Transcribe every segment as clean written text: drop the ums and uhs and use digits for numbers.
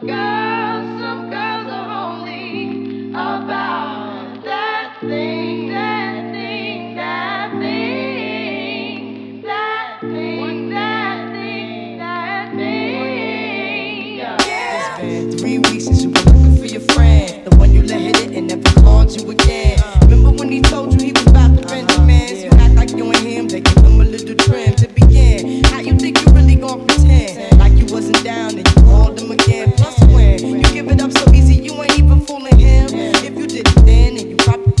3 weeks since you were looking for your friend, the one you let hit it and never called you again. Remember when he told you he was about to bend the man? You act like you and him, they give him a little trim to begin. How you think you really gon' pretend like you wasn't down and you called him again? Plus when you give it up so easy, you ain't even fooling him. If you did it then and you probably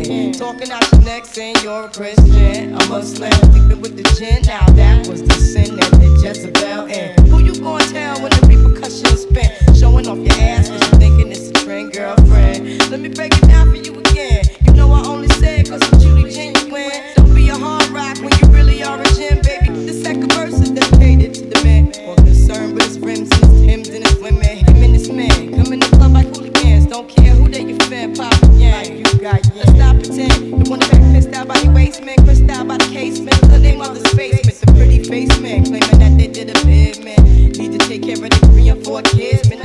again, talking out your neck saying you're a Christian, a Muslim, sleeping with the gin. Now that was the sin that did Jezebel in. Who you gon' tell when the repercussions spent? Off your ass cause you're thinking it's a trend, girlfriend. Let me break it down for you again. You know I only said cause I'm truly genuine. Don't be a hard rock when you really are a gem, baby. The second verse is dedicated to the men or concerned with his rims and his hymns and his women. Him and his men come in the club like hooligans. Don't care who they offend, pop and yang. You got yang. Let's not pretend. The one that pissed out by the waist, man, crissed out by the casement. The name of the space, it's a pretty face, man, claiming that they did a big man. Need to take care of the 3 and 4 kids, man.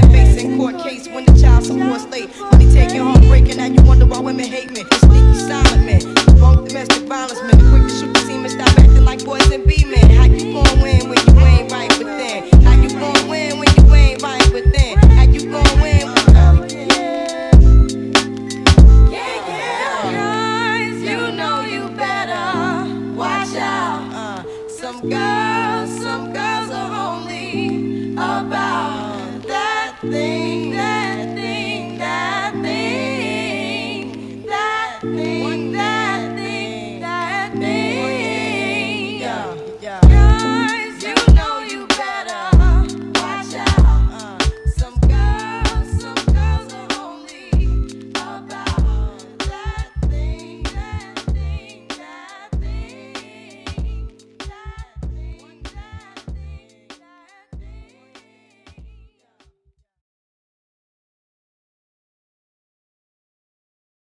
Case when the child support's late, when he taking home breaking, now you wonder why women hate me. It's sneaky silent men, wrong domestic violence men, quick to shoot the semen, stop acting like boys and be men. How you gon' win when you ain't right within? How you gon' win when you ain't right within? How you gon' win? Guys, you know you better watch out. Some girls are only about that thing.